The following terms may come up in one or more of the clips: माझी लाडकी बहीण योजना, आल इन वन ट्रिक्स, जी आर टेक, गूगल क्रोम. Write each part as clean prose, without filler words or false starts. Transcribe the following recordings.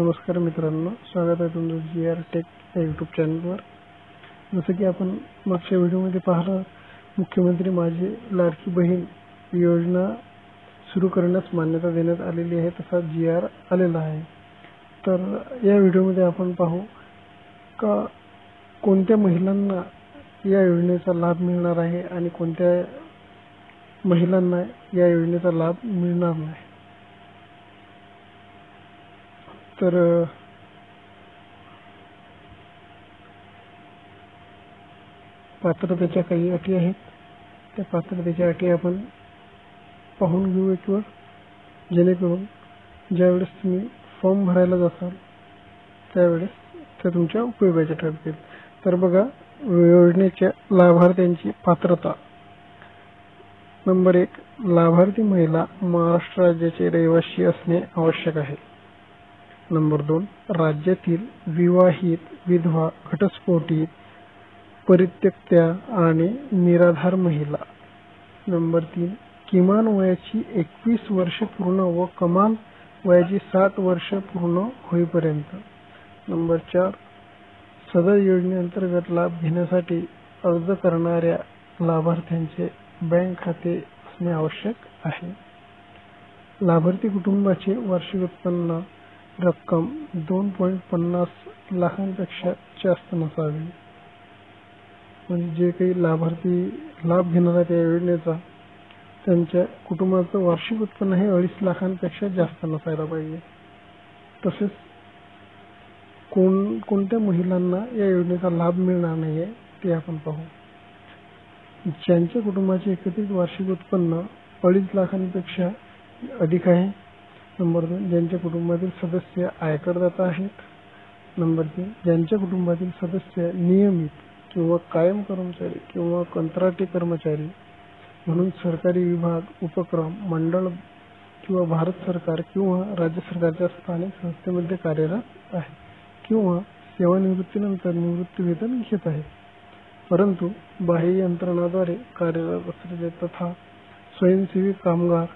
नमस्कार मित्रांनो, स्वागत आहे तुमचं जी आर टेक या यूट्यूब चॅनलवर। जसं की आपण मागच्या व्हिडिओमध्ये पाहिलं, मुख्यमंत्री माझी लाडकी बहीण योजना सुरू करण्यास मान्यता देण्यात आलेली आहे, तसा जी आर आलेला आहे। तर या व्हिडिओमध्ये आपण पाहू का कोणत्या महिलांना या योजनेचा लाभ मिळणार आहे आणि कोणत्या महिलांना या योजनेचा लाभ मिळणार नाही। तर पात्रतेच्या काही अटी आहेत, त्या पात्रतेच्या अटी आपण पाहून घेऊ एकवर, जेणेकरून ज्यावेळेस तुम्ही फॉर्म भरायला जासाल त्यावेळेस ते तुमच्या उपयोगाचे ठरतील। तर बघा, योजनेच्या लाभार्थ्यांची पात्रता। नंबर 1, लाभार्थी महिला महाराष्ट्र राज्याचे रहिवासी असणे आवश्यक आहे। नंबर 2, राज्यातील विवाहित, विधवा, घटस्फोटित, परित्यक्त्या आणि निराधार महिला। नंबर 3, किमान वयाची 21 वर्ष पूर्ण व कमाल वयाची 60 वर्ष पूर्ण होईपर्यंत। नंबर 4, सदर योजनेअंतर्गत लाभ घेण्यासाठी अर्ज करणाऱ्या लाभार्थ्यांचे बँक खाते असणे आवश्यक आहे। लाभार्थी कुटुंबाचे वार्षिक उत्पन्न रक्कम 2.50 लाखांपेक्षा जास्त नसावी। म्हणजे जे काही लाभार्थी लाभ घेणार आहेत या योजनेचा, त्यांच्या कुटुंबाचं वार्षिक उत्पन्न हे 2.5 लाखांपेक्षा जास्त नसायला पाहिजे। तसेच कोणत्या महिलांना या योजनेचा लाभ मिळणार नाहीये ते आपण पाहू। ज्यांच्या कुटुंबाचे एकत्रित वार्षिक उत्पन्न 2.5 लाखांपेक्षा अधिक आहे। नंबर 2, ज्यांच्या कुटुंबातील सदस्य आयकरदाता आहेत। नंबर 3, ज्यांच्या कुटुंबातील सदस्य नियमित किंवा कायम कर्मचारी किंवा कंत्राटी कर्मचारी म्हणून सरकारी विभाग, उपक्रम, मंडळ किंवा भारत सरकार किंवा राज्य सरकारच्या स्थानिक संस्थेमध्ये कार्यरत आहे किंवा सेवानिवृत्तीनंतर निवृत्तीवेतन घेत आहे, परंतु बाह्य यंत्रणाद्वारे कार्यरत असलेले तथा स्वयंसेवी कामगार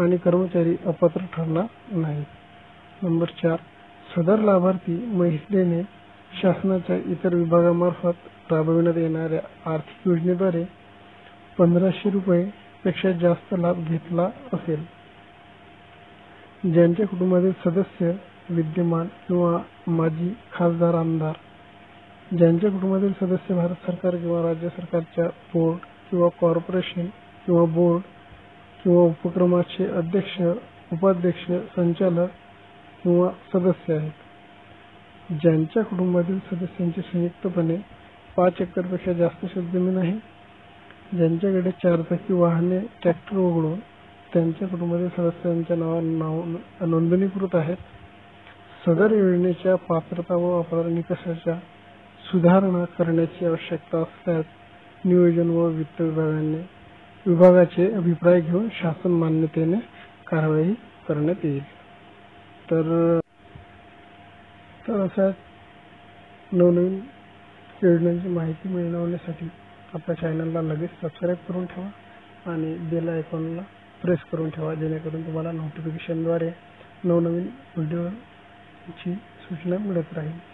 आणि कर्मचारी अपात्र ठरणार नाही। नंबर 4, सदर लाभार्थी महिलेने शासनाच्या इतर विभागामार्फत राबविण्यात येणाऱ्या आर्थिक योजनेद्वारे 1500 रुपये पेक्षा जास्त लाभ घेतला असेल। ज्यांच्या कुटुंबातील सदस्य विद्यमान किंवा माजी खासदार, आमदार, ज्यांच्या कुटुंबातील सदस्य भारत सरकार किंवा राज्य सरकारच्या बोर्ड किंवा कॉर्पोरेशन किंवा बोर्ड किंवा उपक्रमाचे अध्यक्ष, उपाध्यक्ष, संचालक किंवा सदस्य आहेत। ज्यांच्या कुटुंबातील सदस्यांची संयुक्तपणे 5 एकरपेक्षा जास्त शेतजमीन आहे। ज्यांच्याकडे 4 चाकी वाहने, ट्रॅक्टर वगळून त्यांच्या कुटुंबातील सदस्यांच्या नावावर नोंदणीकृत आहेत। सदर योजनेच्या पात्रता व वापर निकषाच्या सुधारणा करण्याची आवश्यकता असल्यास नियोजन व वित्त विभागाचे अभिप्राय घेऊन शासन मान्यतेने कारवाई करण्यात येईल। तर अशा नवनवीन योजनांची माहिती मिळवण्यासाठी आपल्या चॅनलला लगेच सबस्क्राईब करून ठेवा आणि बेल आयकॉनला प्रेस करून ठेवा, जेणेकरून तुम्हाला नोटिफिकेशनद्वारे नवनवीन व्हिडिओची सूचना मिळत राहील।